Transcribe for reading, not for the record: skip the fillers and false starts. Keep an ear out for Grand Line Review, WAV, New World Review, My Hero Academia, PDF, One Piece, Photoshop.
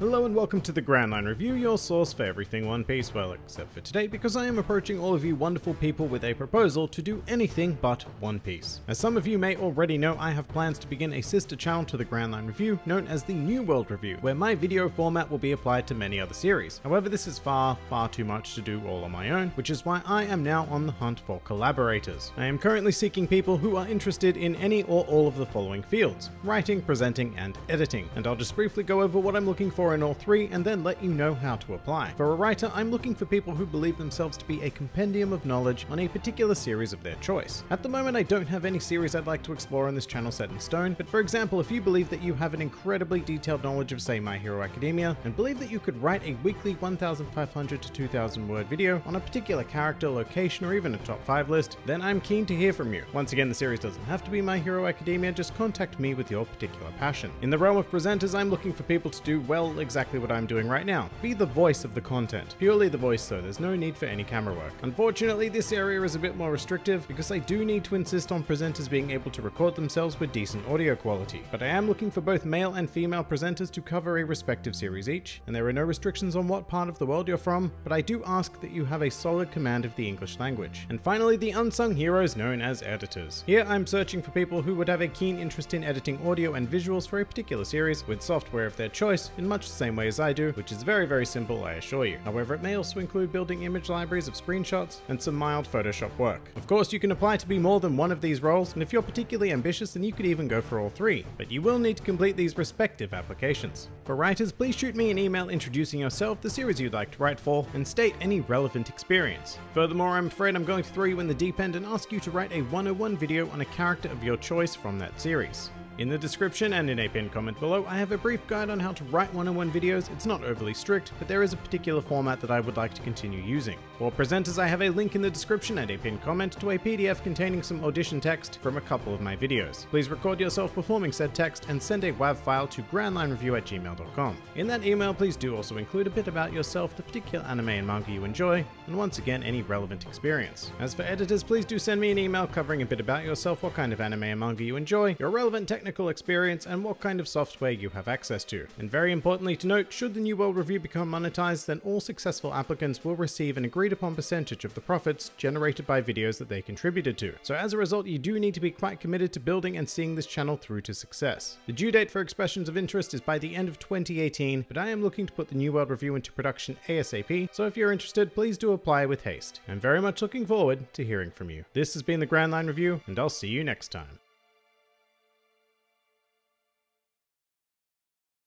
Hello and welcome to the Grand Line Review, your source for everything One Piece, well except for today because I am approaching all of you wonderful people with a proposal to do anything but One Piece. As some of you may already know, I have plans to begin a sister channel to the Grand Line Review known as the New World Review, where my video format will be applied to many other series. However, this is far too much to do all on my own, which is why I am now on the hunt for collaborators. I am currently seeking people who are interested in any or all of the following fields: writing, presenting, and editing. And I'll just briefly go over what I'm looking for in all three and then let you know how to apply. For a writer, I'm looking for people who believe themselves to be a compendium of knowledge on a particular series of their choice. At the moment, I don't have any series I'd like to explore on this channel set in stone, but for example, if you believe that you have an incredibly detailed knowledge of, say, My Hero Academia, and believe that you could write a weekly 1,500 to 2,000 word video on a particular character, location, or even a top 5 list, then I'm keen to hear from you. Once again, the series doesn't have to be My Hero Academia, just contact me with your particular passion. In the realm of presenters, I'm looking for people to do, well, exactly what I'm doing right now. Be the voice of the content. Purely the voice though, there's no need for any camera work. Unfortunately, this area is a bit more restrictive because I do need to insist on presenters being able to record themselves with decent audio quality. But I am looking for both male and female presenters to cover a respective series each, and there are no restrictions on what part of the world you're from, but I do ask that you have a solid command of the English language. And finally, the unsung heroes known as editors. Here I'm searching for people who would have a keen interest in editing audio and visuals for a particular series with software of their choice in much the same way as I do, which is very simple, I assure you. However, it may also include building image libraries of screenshots and some mild Photoshop work. Of course, you can apply to be more than one of these roles, and if you're particularly ambitious, then you could even go for all three, but you will need to complete these respective applications. For writers, please shoot me an email introducing yourself, the series you'd like to write for, and state any relevant experience. Furthermore, I'm afraid I'm going to throw you in the deep end and ask you to write a 101 video on a character of your choice from that series. In the description and in a pinned comment below, I have a brief guide on how to write 101 videos. It's not overly strict, but there is a particular format that I would like to continue using. For presenters, I have a link in the description and a pinned comment to a PDF containing some audition text from a couple of my videos. Please record yourself performing said text and send a WAV file to grandlinereview@gmail.com. In that email, please do also include a bit about yourself, the particular anime and manga you enjoy, and once again, any relevant experience. As for editors, please do send me an email covering a bit about yourself, what kind of anime and manga you enjoy, your relevant technical experience, and what kind of software you have access to. And very importantly to note, should the New World Review become monetized, then all successful applicants will receive an agreed upon percentage of the profits generated by videos that they contributed to. So as a result, you do need to be quite committed to building and seeing this channel through to success. The due date for expressions of interest is by the end of 2018, but I am looking to put the New World Review into production ASAP, so if you're interested, please do apply with haste. I'm very much looking forward to hearing from you. This has been the Grand Line Review, and I'll see you next time.